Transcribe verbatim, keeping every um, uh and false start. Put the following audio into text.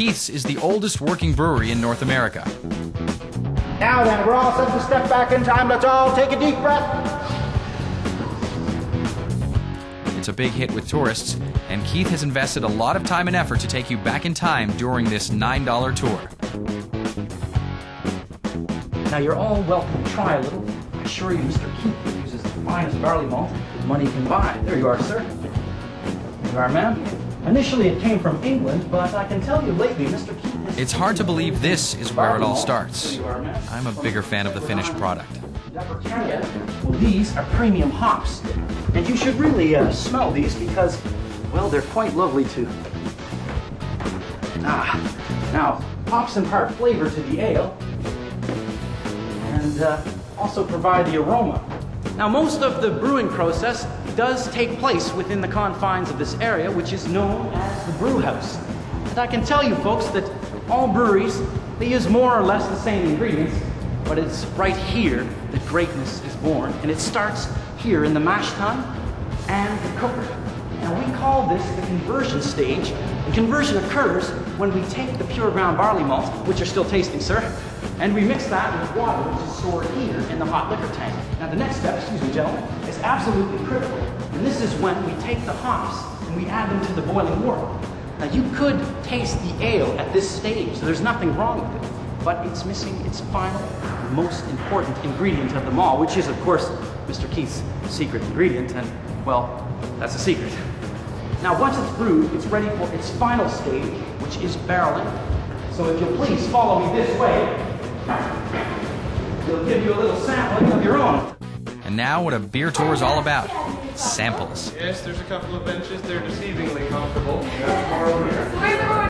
Keith's is the oldest working brewery in North America. Now then, we're all set to step back in time. Let's all take a deep breath. It's a big hit with tourists, and Keith has invested a lot of time and effort to take you back in time during this nine dollar tour. Now you're all welcome to try a little. I assure you, Mister Keith uses the finest barley malt that money can buy. There you are, sir. There you are, ma'am. Initially it came from England, but I can tell you lately, Mister Keith... It's hard to believe this is where it all starts. I'm a bigger fan of the finished product. Well, these are premium hops, and you should really uh, smell these because, well, they're quite lovely too. Ah, now, hops impart flavor to the ale, and uh, also provide the aroma. Now, most of the brewing process does take place within the confines of this area, which is known as the brew house. And I can tell you folks that all breweries, they use more or less the same ingredients, but it's right here that greatness is born, and it starts here in the mash tun and the cooker. Now, we call this the conversion stage. The conversion occurs when we take the pure ground barley malts, which are still tasting, sir, and we mix that with water, which is stored here in the hot liquor tank. Now the next step, excuse me gentlemen, is absolutely critical. And this is when we take the hops and we add them to the boiling water. Now you could taste the ale at this stage, so there's nothing wrong with it. But it's missing its final, most important ingredient of them all, which is of course Mister Keith's secret ingredient, and well, that's a secret. Now once it's brewed, it's ready for its final stage, which is barreling. So if you'll please follow me this way, it'll give you a little sampling of your own. And now what a beer tour is all about, samples. Yes, there's a couple of benches. They're deceivingly comfortable. That's more over here.